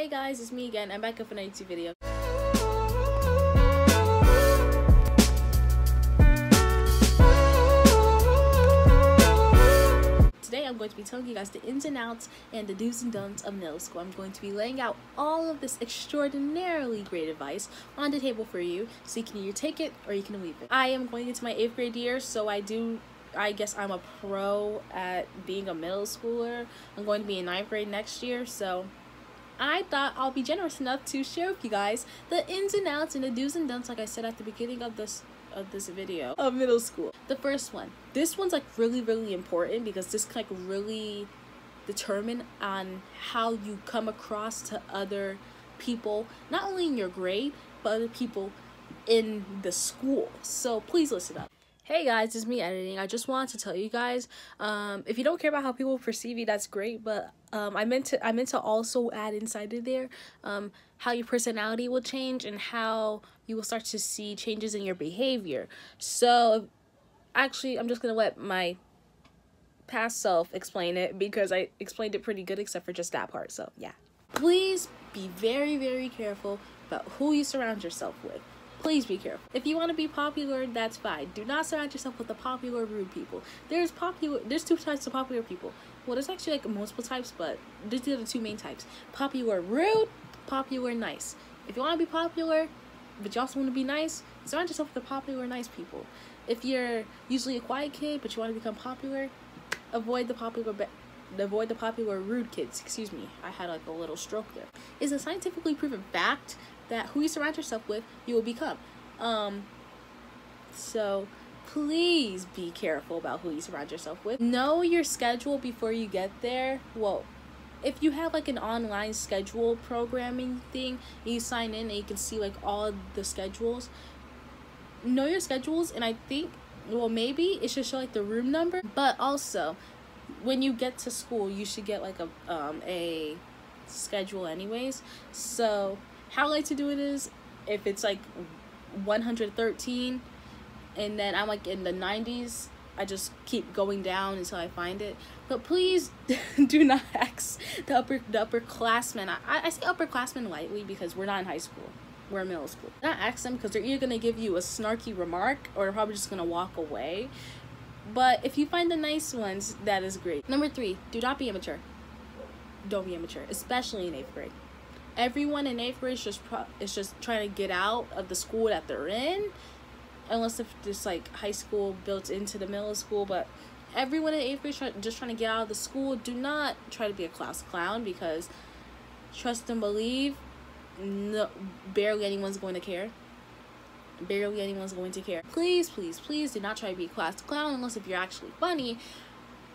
Hey guys, it's me again. I'm back up for another YouTube video. Today I'm going to be telling you guys the ins and outs and the do's and don'ts of nail school. I'm going to be laying out all of this extraordinarily great advice on the table for you, so you can either take it or you can leave it. I am going into my 8th grade year, so I guess I'm a pro at being a middle schooler. I'm going to be in 9th grade next year, so I thought I'll be generous enough to share with you guys the ins and outs and the do's and don'ts, like I said at the beginning of this video, of middle school. The first one, this one's like really important, because this can like really determine on how you come across to other people, not only in your grade but other people in the school. So please listen up. Hey guys, it's me editing. I just wanted to tell you guys, if you don't care about how people perceive you, that's great, but I meant to also add inside of there how your personality will change and how you will start to see changes in your behavior. So actually, I'm just gonna let my past self explain it, because I explained it pretty good except for just that part. So yeah, please be very careful about who you surround yourself with. Please be careful. If you want to be popular, that's fine. Do not surround yourself with the popular rude people. There's two types of popular people. Well, there's actually like multiple types, but these are the two main types. Popular rude, popular nice. If you want to be popular, but you also want to be nice, surround yourself with the popular nice people. If you're usually a quiet kid, but you want to become popular, avoid the popular rude kids. Excuse me, I had like a little stroke there. It's a scientifically proven fact that who you surround yourself with, you will become. So please be careful about who you surround yourself with. Know your schedule before you get there. Well, if you have like an online schedule programming thing, you sign in and you can see like all the schedules. Know your schedules, and I think, well, maybe it should show like the room number, but also when you get to school, you should get like a schedule anyways. So how I like to do it is, if it's like 113 and then I'm like in the 90s, I just keep going down until I find it. But please do not ask the upperclassmen. I say upperclassmen lightly because we're not in high school, we're in middle school. Not ask them, because they're either going to give you a snarky remark or they're probably just going to walk away. But if you find the nice ones, that is great. Number 3, do not be immature. Don't be immature, especially in 8th grade. Everyone in 8th grade is just trying to get out of the school that they're in, unless if there's like high school built into the middle school. But everyone in 8th grade just trying to get out of the school. Do not try to be a class clown, because trust and believe, no, barely anyone's going to care. Barely anyone's going to care. Please do not try to be a class clown, unless if you're actually funny,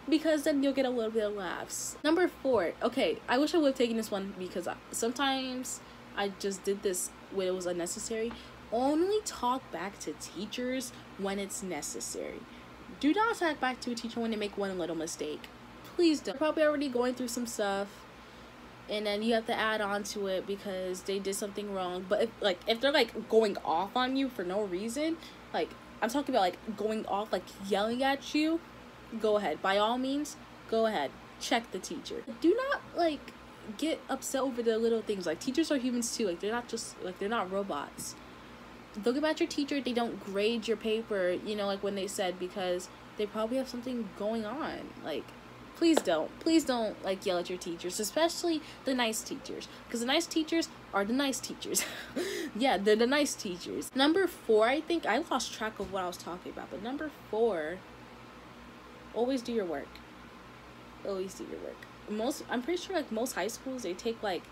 because then you'll get a little bit of laughs. Number 4, okay, I wish I would have taken this one, because sometimes I just did this when it was unnecessary. Only talk back to teachers when it's necessary. Do not talk back to a teacher when they make one little mistake. Please don't. You're probably already going through some stuff, and then you have to add on to it because they did something wrong. But if they're like going off on you for no reason, like I'm talking about like going off, like yelling at you, go ahead, by all means, go ahead, check the teacher. Do not like get upset over the little things. Like, teachers are humans too. Like, they're not robots. Don't get mad at your teacher if they don't grade your paper, you know, like when they said, because they probably have something going on. Like, please don't like yell at your teachers, especially the nice teachers, because the nice teachers are the nice teachers. Yeah, they're the nice teachers. Number 4, I think I lost track of what I was talking about, but number 4, always do your work. Always do your work. I'm pretty sure like most high schools, they take like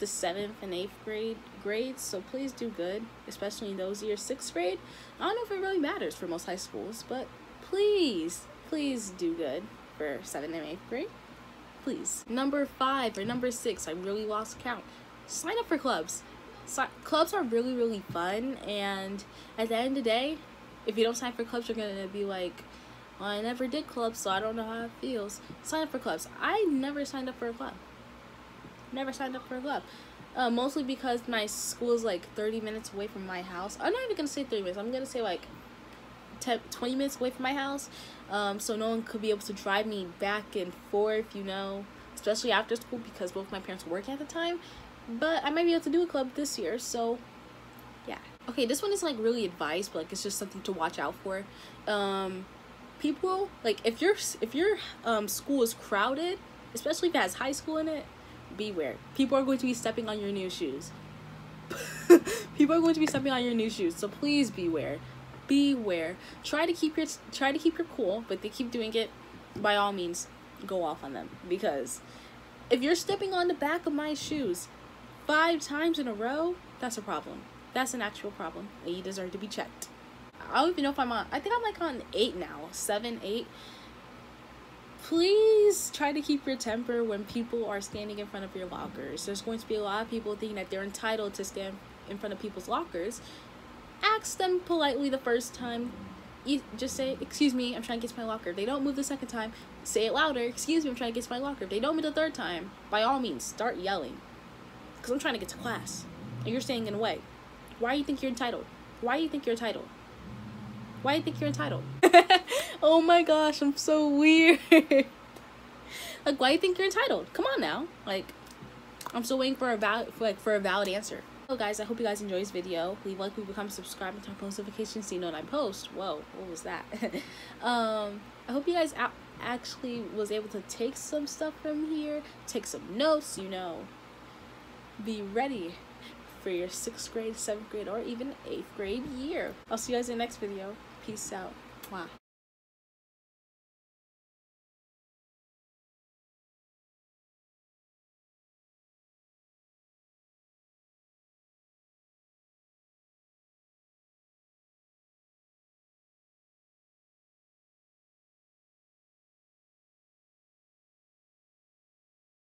the 7th and 8th grade grades, so please do good, especially in those years. 6th grade, I don't know if it really matters for most high schools, but please do good for 7th and 8th grade, please. Number 5 or number 6, I really lost count. Sign up for clubs. Clubs are really fun, and at the end of the day, if you don't sign for clubs, you're gonna be like, well, I never did clubs, so I don't know how it feels. Sign up for clubs. I never signed up for a club. Never signed up for a club. Mostly because my school is like 30 minutes away from my house. I'm not even going to say 30 minutes. I'm going to say like 20 minutes away from my house. So no one could be able to drive me back and forth, you know, especially after school, because both my parents work at the time. but I might be able to do a club this year, so yeah. Okay, this one is like really advice, but like it's just something to watch out for. People, like if your school is crowded, especially if it has high school in it, beware. People are going to be stepping on your new shoes. People are going to be stepping on your new shoes, so please beware. Beware. Try to keep your cool, but they keep doing it, by all means, go off on them, because if you're stepping on the back of my shoes 5 times in a row, that's a problem. That's an actual problem, and you deserve to be checked. I don't even know if I'm on, I think I'm like on 8 now, 7, 8. Please try to keep your temper when people are standing in front of your lockers. There's going to be a lot of people thinking that they're entitled to stand in front of people's lockers. Ask them politely the first time. Just say, excuse me, I'm trying to get to my locker. If they don't move the second time, say it louder. Excuse me, I'm trying to get to my locker. If they don't move the third time, by all means, start yelling. Because I'm trying to get to class, and you're standing in the way. Why do you think you're entitled? Why do you think you're entitled? Why do you think you're entitled? Oh my gosh, I'm so weird. Like, why do you think you're entitled? Come on now. Like, I'm still waiting for a valid answer. So guys, I hope you guys enjoyed this video. Leave a like, please become subscribed, and turn on post notifications so you know when I post. Whoa, what was that? I hope you guys actually was able to take some stuff from here, take some notes, you know. Be ready for your 6th grade, 7th grade, or even 8th grade year. I'll see you guys in the next video. Peace out. Mwah.